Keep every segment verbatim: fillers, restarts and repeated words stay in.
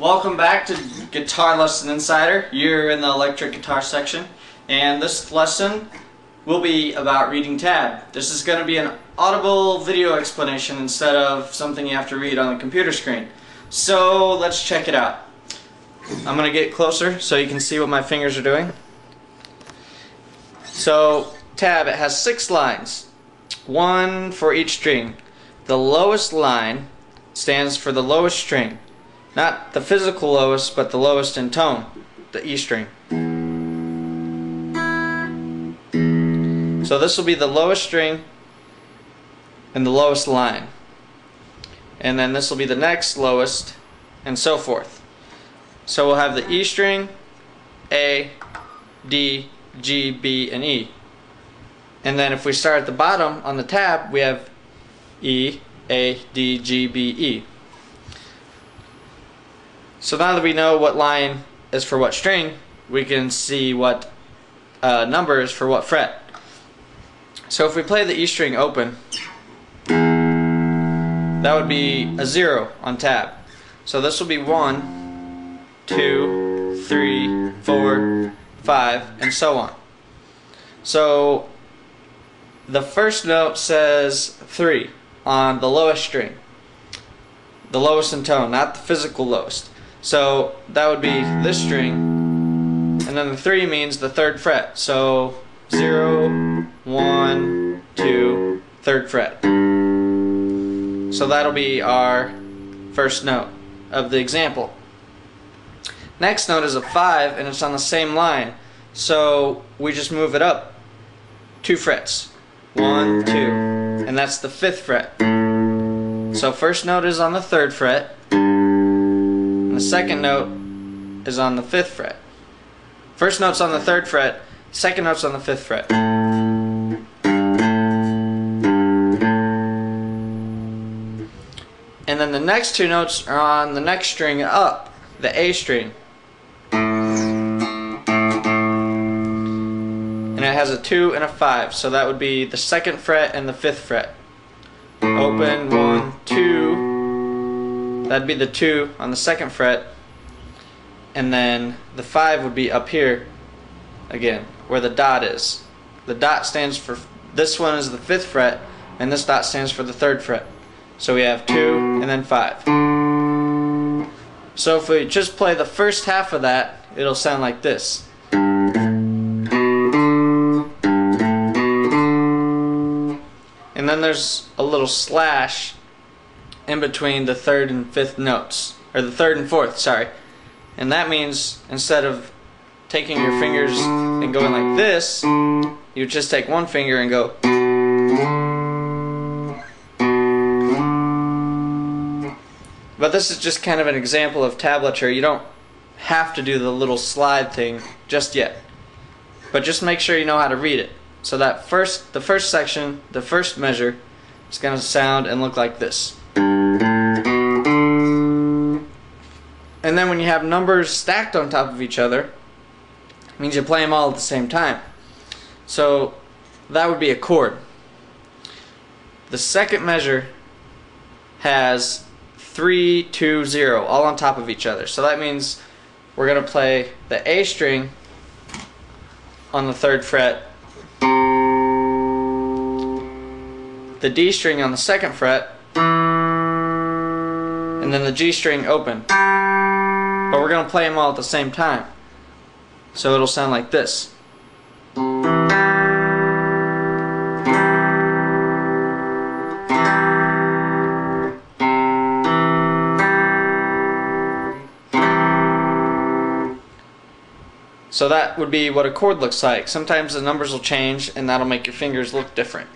Welcome back to Guitar Lesson Insider. You're in the electric guitar section, and this lesson will be about reading tab. This is going to be an audible video explanation instead of something you have to read on the computer screen. So let's check it out. I'm going to get closer so you can see what my fingers are doing. So tab, it has six lines, one for each string. The lowest line stands for the lowest string. Not the physical lowest, but the lowest in tone, the E string. So this will be the lowest string and the lowest line. And then this will be the next lowest, and so forth. So we'll have the E string, A, D, G, B, and E. And then if we start at the bottom on the tab, we have E, A, D, G, B, E. So now that we know what line is for what string, we can see what uh, number is for what fret. So if we play the E string open, that would be a zero on tab. So this will be one, two, three, four, five, and so on. So the first note says three on the lowest string, the lowest in tone, not the physical lowest. So that would be this string, and then the three means the third fret. So zero, one, two, third fret. So that'll be our first note of the example. Next note is a five, and it's on the same line. So we just move it up two frets, one, two, and that's the fifth fret. So first note is on the third fret. The second note is on the fifth fret. First note's on the third fret, second note's on the fifth fret. And then the next two notes are on the next string up, the A string. And it has a two and a five, so that would be the second fret and the fifth fret. Open, one, two. That'd be the two on the second fret, and then the five would be up here again, where the dot is. The dot stands for, this one is the fifth fret, and this dot stands for the third fret. So we have two and then five. So if we just play the first half of that, it'll sound like this. And then there's a little slash in between the third and fifth notes, or the third and fourth, sorry. And that means instead of taking your fingers and going like this, you just take one finger and go. But this is just kind of an example of tablature. You don't have to do the little slide thing just yet. But just make sure you know how to read it. So that first, the first section, the first measure, is going to sound and look like this. And then when you have numbers stacked on top of each other, it means you play them all at the same time. So that would be a chord. The second measure has three, two, zero, all on top of each other. So that means we're going to play the A string on the third fret, the D string on the second fret, and then the G string open. But we're going to play them all at the same time. So it'll sound like this. So that would be what a chord looks like. Sometimes the numbers will change, and that'll make your fingers look different.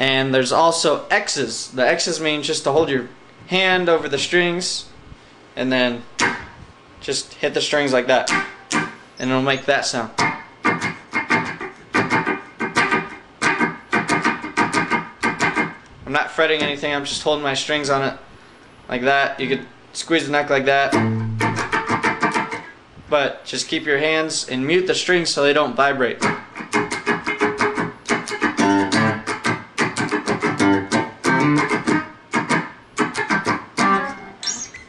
And there's also X's. The X's mean just to hold your hand over the strings and then just hit the strings like that, and it'll make that sound. I'm not fretting anything, I'm just holding my strings on it like that. You could squeeze the neck like that, but just keep your hands and mute the strings so they don't vibrate.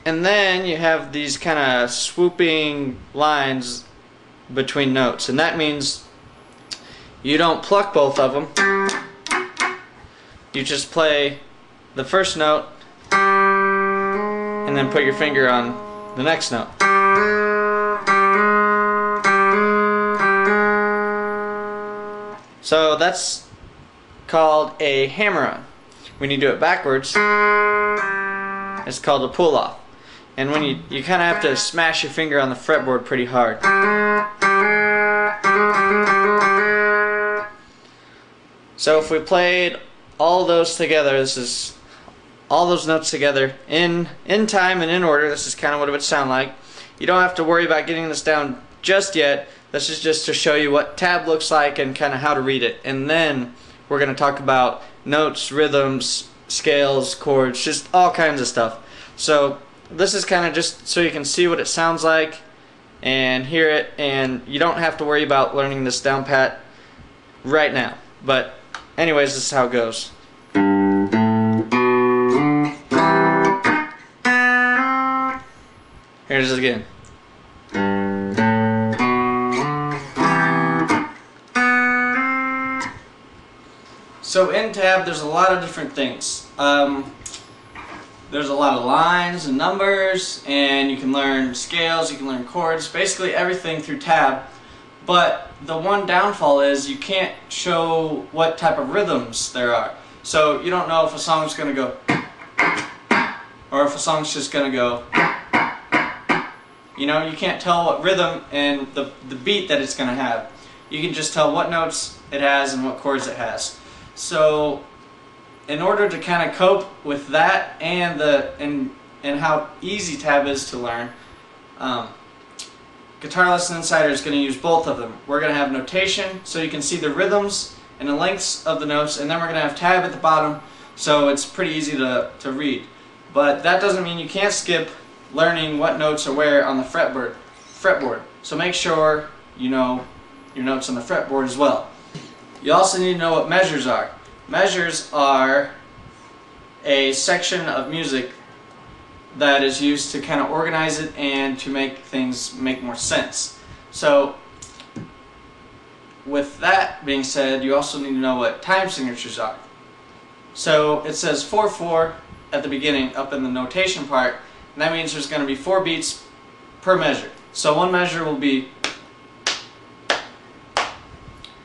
And then you have these kind of swooping lines between notes, and that means you don't pluck both of them. You just play the first note and then put your finger on the next note. So that's called a hammer-on. When you do it backwards, it's called a pull-off. And when you, you kind of have to smash your finger on the fretboard pretty hard. So if we played all those together, this is all those notes together in, in time and in order, this is kind of what it would sound like. You don't have to worry about getting this down just yet. This is just to show you what tab looks like and kind of how to read it. And then we're going to talk about notes, rhythms, scales, chords, just all kinds of stuff. So this is kind of just so you can see what it sounds like and hear it, and you don't have to worry about learning this down pat right now. But anyways, this is how it goes. Here's it again. So in tab, there's a lot of different things. Um, there's a lot of lines and numbers, and you can learn scales, you can learn chords, basically everything through tab. But the one downfall is you can't show what type of rhythms there are. So you don't know if a song's gonna go, or if a song's just gonna go. You know, you can't tell what rhythm and the, the beat that it's gonna have. You can just tell what notes it has and what chords it has. So in order to kind of cope with that and the and and how easy tab is to learn, um, Guitar Lesson Insider is going to use both of them. We're going to have notation so you can see the rhythms and the lengths of the notes, and then we're going to have tab at the bottom so it's pretty easy to, to read. But that doesn't mean you can't skip learning what notes are where on the fretboard. fretboard. So make sure you know your notes on the fretboard as well. You also need to know what measures are. Measures are a section of music that is used to kind of organize it and to make things make more sense. So with that being said, you also need to know what time signatures are. So it says four four at the beginning up in the notation part, and that means there's going to be four beats per measure. So one measure will be,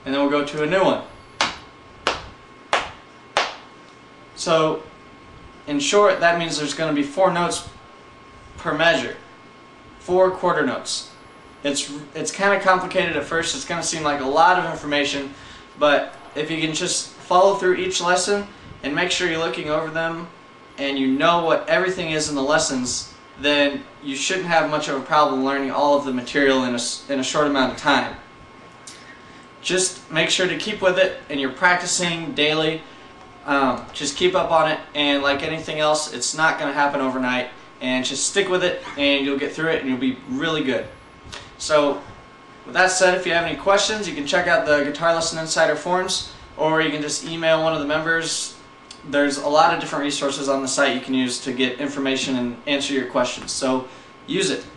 and then we'll go to a new one. So in short, that means there's going to be four notes per measure, four quarter notes. It's, it's kind of complicated at first. It's going to seem like a lot of information, but if you can just follow through each lesson and make sure you're looking over them and you know what everything is in the lessons, then you shouldn't have much of a problem learning all of the material in a, in a short amount of time. Just make sure to keep with it, and you're practicing daily. Um, just keep up on it, and like anything else, it's not going to happen overnight, and just stick with it and you'll get through it and you'll be really good. So with that said, if you have any questions, you can check out the Guitar Lesson Insider forums, or you can just email one of the members. There's a lot of different resources on the site you can use to get information and answer your questions, so use it.